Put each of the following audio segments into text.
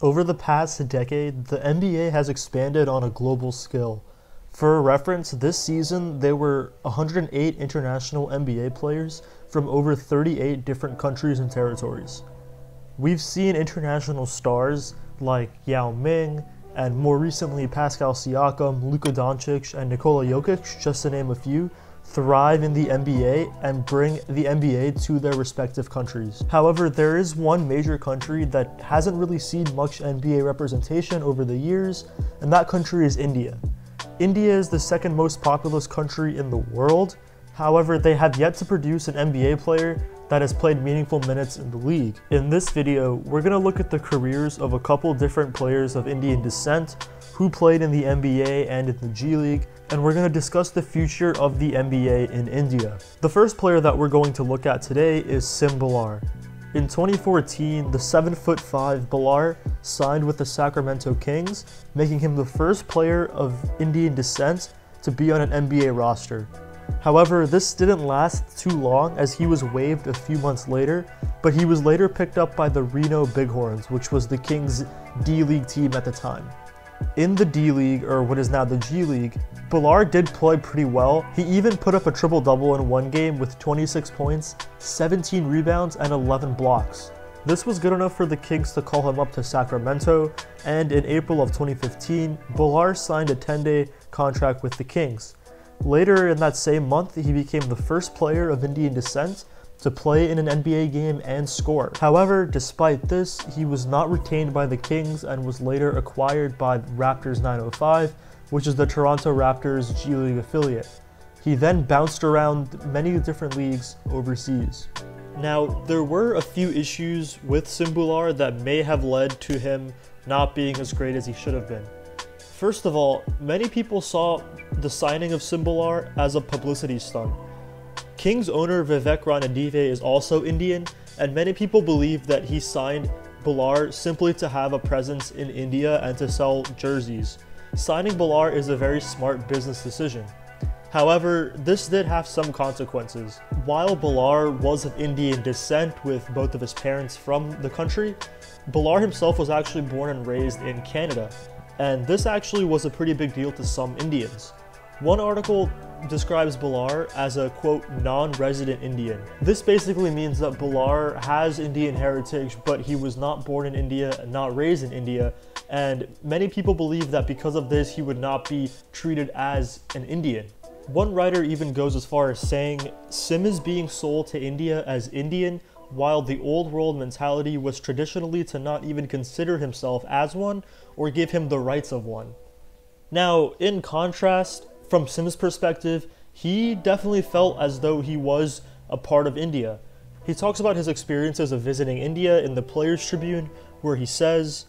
Over the past decade, the NBA has expanded on a global scale. For reference, this season there were 108 international NBA players from over 38 different countries and territories. We've seen international stars like Yao Ming, and more recently Pascal Siakam, Luka Doncic, and Nikola Jokic, just to name a few, thrive in the NBA and bring the NBA to their respective countries. However, there is one major country that hasn't really seen much NBA representation over the years, and that country is India. India is the second most populous country in the world. However, they have yet to produce an NBA player that has played meaningful minutes in the league. In this video, we're going to look at the careers of a couple different players of Indian descent who played in the NBA and in the G League, and we're going to discuss the future of the NBA in India. The first player that we're going to look at today is Sim Bhullar. In 2014, the 7'5" Bhullar signed with the Sacramento Kings, making him the first player of Indian descent to be on an NBA roster. However, this didn't last too long as he was waived a few months later, but he was later picked up by the Reno Bighorns, which was the Kings' D League team at the time. In the D League, or what is now the G League, Bhullar did play pretty well. He even put up a triple-double in one game with 26 points, 17 rebounds, and 11 blocks. This was good enough for the Kings to call him up to Sacramento, and in April of 2015, Bhullar signed a 10-day contract with the Kings. Later in that same month, he became the first player of Indian descent to play in an NBA game and score. However, despite this, he was not retained by the Kings and was later acquired by Raptors 905, which is the Toronto Raptors G League affiliate. He then bounced around many different leagues overseas. Now, there were a few issues with Sim Bhullar that may have led to him not being as great as he should have been. First of all, many people saw the signing of Sim Bhullar as a publicity stunt. Kings owner Vivek Ranadive is also Indian, and many people believe that he signed Bhullar simply to have a presence in India and to sell jerseys. Signing Bhullar is a very smart business decision. However, this did have some consequences. While Bhullar was of Indian descent with both of his parents from the country, Bhullar himself was actually born and raised in Canada, and this actually was a pretty big deal to some Indians. One article describes Bhullar as a, quote, non-resident Indian. This basically means that Bhullar has Indian heritage, but he was not born in India and not raised in India, and many people believe that because of this he would not be treated as an Indian. One writer even goes as far as saying, Sim is being sold to India as Indian, while the old world mentality was traditionally to not even consider himself as one or give him the rights of one. Now, in contrast, from Sim's perspective, he definitely felt as though he was a part of India. He talks about his experiences of visiting India in the Players' Tribune, where he says,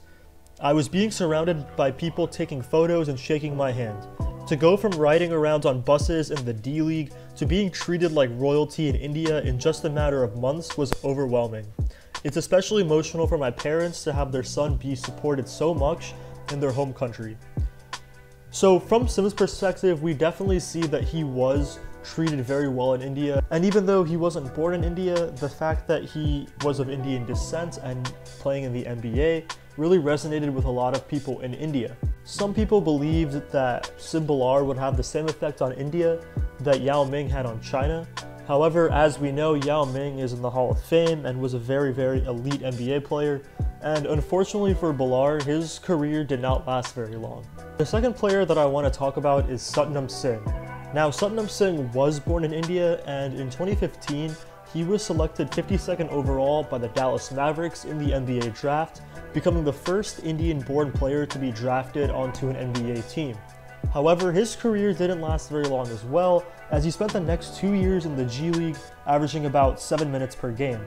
I was being surrounded by people taking photos and shaking my hand. To go from riding around on buses in the D League to being treated like royalty in India in just a matter of months was overwhelming. It's especially emotional for my parents to have their son be supported so much in their home country. So from Sim's perspective, we definitely see that he was treated very well in India, and even though he wasn't born in India, the fact that he was of Indian descent and playing in the NBA really resonated with a lot of people in India. Some people believed that Sim Bhullar would have the same effect on India that Yao Ming had on China. However, as we know, Yao Ming is in the Hall of Fame and was a very, very elite NBA player, and unfortunately for Bhullar, his career did not last very long. The second player that I want to talk about is Satnam Singh. Now, Satnam Singh was born in India, and in 2015, he was selected 52nd overall by the Dallas Mavericks in the NBA draft, becoming the first Indian-born player to be drafted onto an NBA team. However, his career didn't last very long as well, as he spent the next 2 years in the G League, averaging about 7 minutes per game.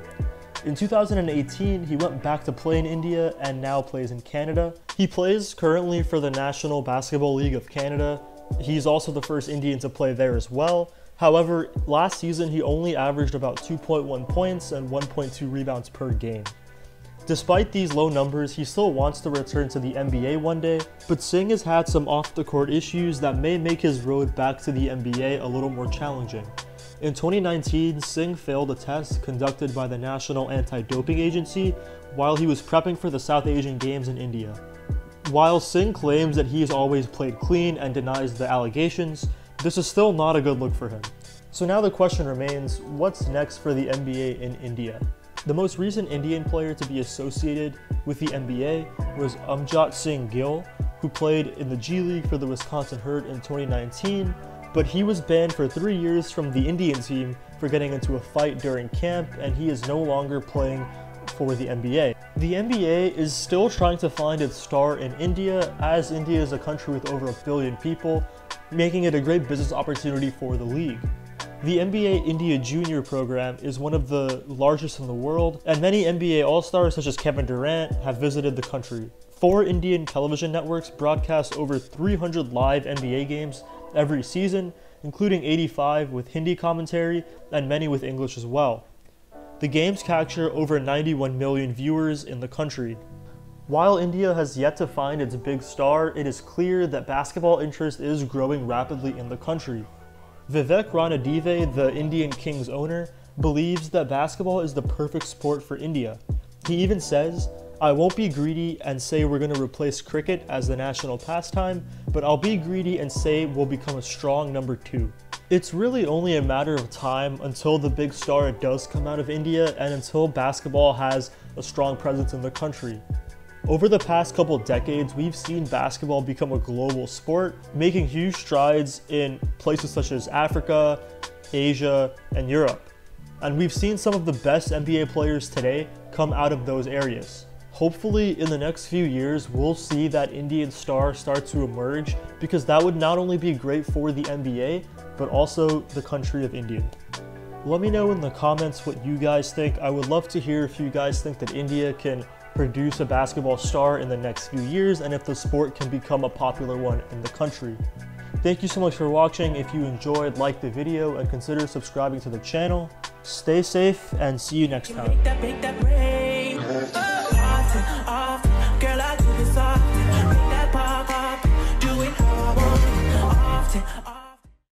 In 2018, he went back to play in India and now plays in Canada. He plays currently for the National Basketball League of Canada. He's also the first Indian to play there as well. However, last season he only averaged about 2.1 points and 1.2 rebounds per game. Despite these low numbers, he still wants to return to the NBA one day, but Singh has had some off-the-court issues that may make his road back to the NBA a little more challenging. In 2019, Singh failed a test conducted by the National Anti-Doping Agency while he was prepping for the South Asian Games in India. While Singh claims that he has always played clean and denies the allegations, this is still not a good look for him. So now the question remains, what's next for the NBA in India? The most recent Indian player to be associated with the NBA was Amjyot Singh Gill, who played in the G League for the Wisconsin Herd in 2019, but he was banned for 3 years from the Indian team for getting into a fight during camp, and he is no longer playing for the NBA. The NBA is still trying to find its star in India, as India is a country with over 1 billion people, making it a great business opportunity for the league. The NBA India Junior program is one of the largest in the world, and many NBA All-Stars such as Kevin Durant have visited the country. 4 Indian television networks broadcast over 300 live NBA games every season, including 85 with Hindi commentary and many with English as well. The games capture over 91 million viewers in the country. While India has yet to find its big star, it is clear that basketball interest is growing rapidly in the country. Vivek Ranadive, the Indian Kings owner, believes that basketball is the perfect sport for India. He even says, "I won't be greedy and say we're going to replace cricket as the national pastime, but I'll be greedy and say we'll become a strong number 2." It's really only a matter of time until the big star does come out of India and until basketball has a strong presence in the country. Over the past couple decades, we've seen basketball become a global sport, making huge strides in places such as Africa, Asia, and Europe. And we've seen some of the best NBA players today come out of those areas. Hopefully, in the next few years, we'll see that Indian star start to emerge, because that would not only be great for the NBA, but also the country of India. Let me know in the comments what you guys think. I would love to hear if you guys think that India can produce a basketball star in the next few years, and if the sport can become a popular one in the country. Thank you so much for watching. If you enjoyed, like the video and consider subscribing to the channel. Stay safe and see you next time.